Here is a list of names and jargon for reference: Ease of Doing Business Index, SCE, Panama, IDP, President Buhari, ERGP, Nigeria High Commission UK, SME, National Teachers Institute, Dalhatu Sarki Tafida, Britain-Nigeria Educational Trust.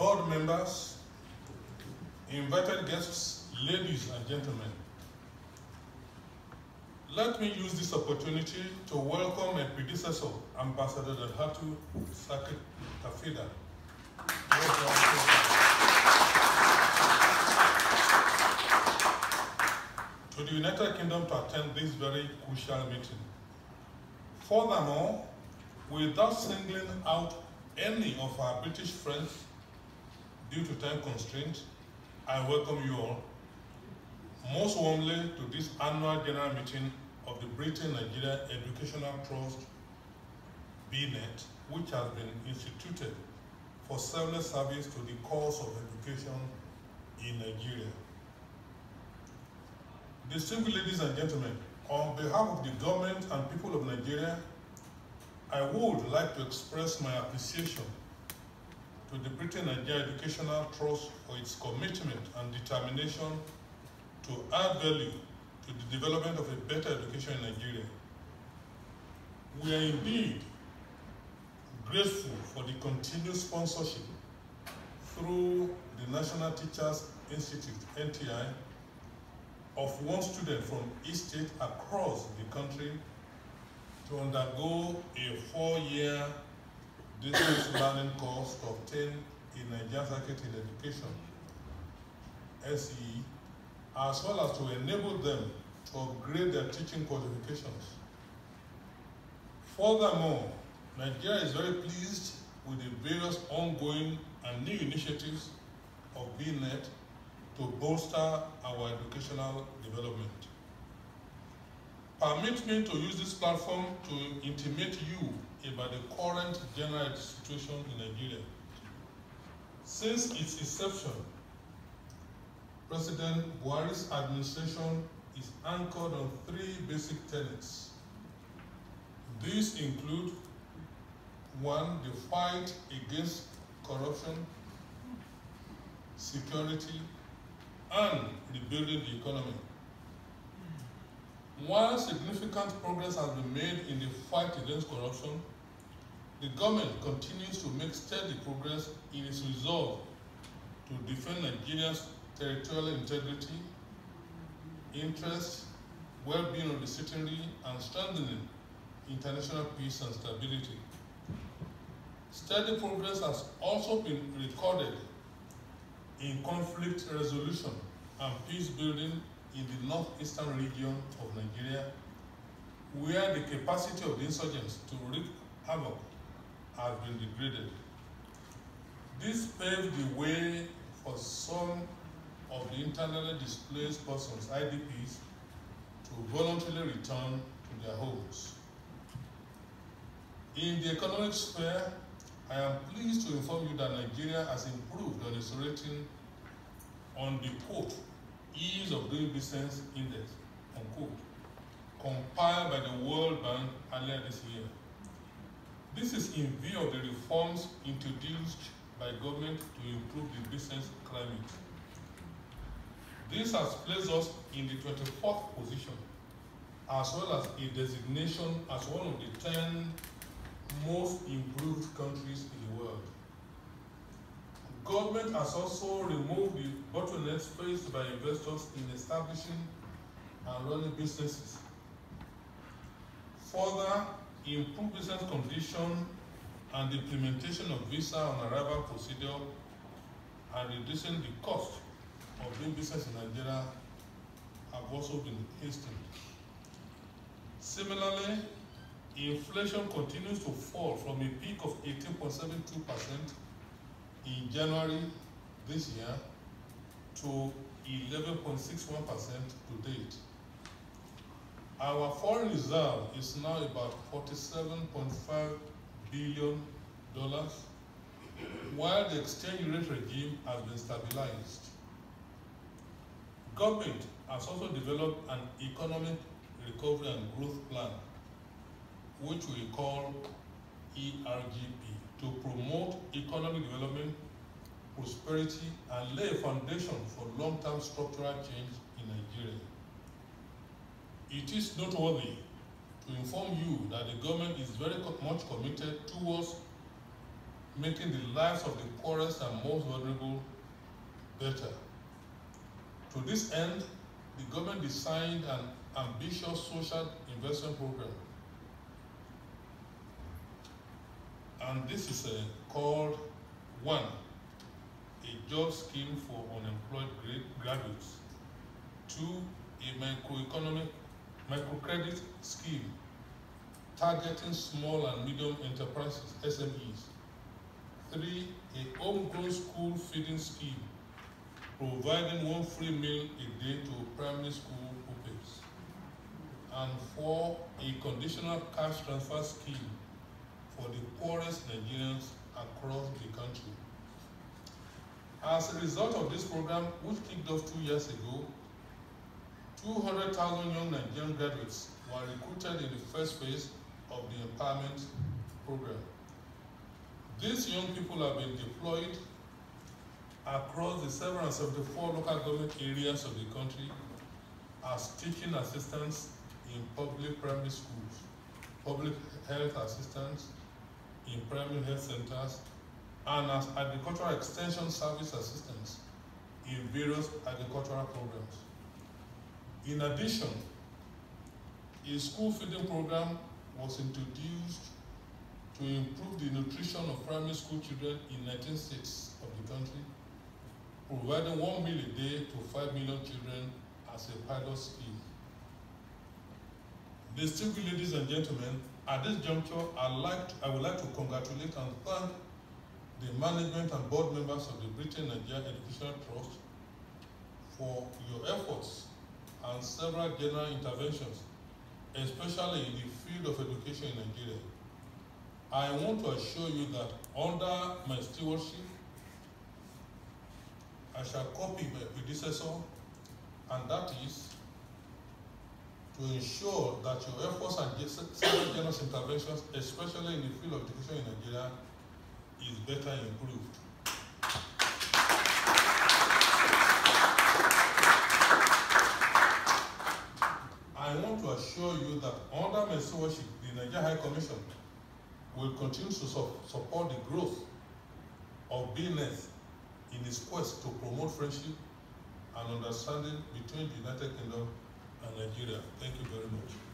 board members, invited guests, ladies and gentlemen. Let me use this opportunity to welcome my predecessor, Ambassador Dalhatu Sarki Tafida. To the United Kingdom to attend this very crucial meeting. Furthermore, without singling out any of our British friends due to time constraints, I welcome you all most warmly to this annual general meeting of the Britain-Nigeria Educational Trust, BNET, which has been instituted for selfless service to the cause of education in Nigeria. Distinguished ladies and gentlemen, on behalf of the government and people of Nigeria, I would like to express my appreciation to the Britain-Nigeria Educational Trust for its commitment and determination to add value to the development of a better education in Nigeria. We are indeed grateful for the continued sponsorship through the National Teachers Institute, NTI, of one student from each state across the country to undergo a 4-year distance learning course to obtain a Nigerian Certificate in Education, SCE, as well as to enable them to upgrade their teaching qualifications. Furthermore, Nigeria is very pleased with the various ongoing and new initiatives of BNET to bolster our educational development. Permit me to use this platform to intimate you about the current general situation in Nigeria. Since its inception, President Buhari's administration is anchored on 3 basic tenets. These include: 1, the fight against corruption, security, and rebuilding the economy. While significant progress has been made in the fight against corruption, the government continues to make steady progress in its resolve to defend Nigeria's territorial integrity, interests, well-being of the citizenry, and strengthening international peace and stability. Steady progress has also been recorded in conflict resolution and peace building in the northeastern region of Nigeria, where the capacity of the insurgents to wreak havoc has been degraded. This paved the way for some of the internally displaced persons, IDPs, to voluntarily return to their homes. In the economic sphere, I am pleased to inform you that Nigeria has improved on its rating on the quote, Ease of Doing Business Index, unquote, compiled by the World Bank earlier this year. This is in view of the reforms introduced by government to improve the business climate. This has placed us in the 24th position, as well as a designation as one of the 10 most improved countries in the world. Government has also removed the bottlenecks faced by investors in establishing and running businesses. Further, improved business conditions and the implementation of visa on arrival procedure and reducing the cost of doing business in Nigeria have also been hastened. Similarly, inflation continues to fall from a peak of 18.72% in January this year to 11.61% to date. Our foreign reserve is now about $47.5 billion, while the exchange rate regime has been stabilized. Government has also developed an economic recovery and growth plan, which we call ERGP, to promote economic development, prosperity, and lay a foundation for long-term structural change in Nigeria. It is noteworthy to inform you that the government is very much committed towards making the lives of the poorest and most vulnerable better. To this end, the government designed an ambitious social investment program, and this is called one, a job scheme for unemployed graduates, two, a microcredit scheme targeting small and medium enterprises, SMEs, three, a homegrown school feeding scheme, providing one free meal a day to primary school pupils, and four, a conditional cash transfer scheme for the poorest Nigerians across the country. As a result of this program, which kicked off 2 years ago, 200,000 young Nigerian graduates were recruited in the first phase of the empowerment program. These young people have been deployed across the 774 local government areas of the country as teaching assistants in public primary schools, public health assistants in primary health centers, and as agricultural extension service assistants in various agricultural programs. In addition, a school feeding program was introduced to improve the nutrition of primary school children in 19 states of the country, providing one meal a day to 5 million children as a pilot scheme. Distinguished ladies and gentlemen, at this juncture, I would like to congratulate and thank the management and board members of the Britain-Nigeria Educational Trust for your efforts and several general interventions, especially in the field of education in Nigeria. I want to assure you that under my stewardship, I shall copy my predecessor, and that is to ensure that your efforts and several general interventions, especially in the field of education in Nigeria, is better improved. I want to assure you that under my stewardship, the Nigeria High Commission will continue to support the growth of business in its quest to promote friendship and understanding between the United Kingdom and Nigeria. Thank you very much.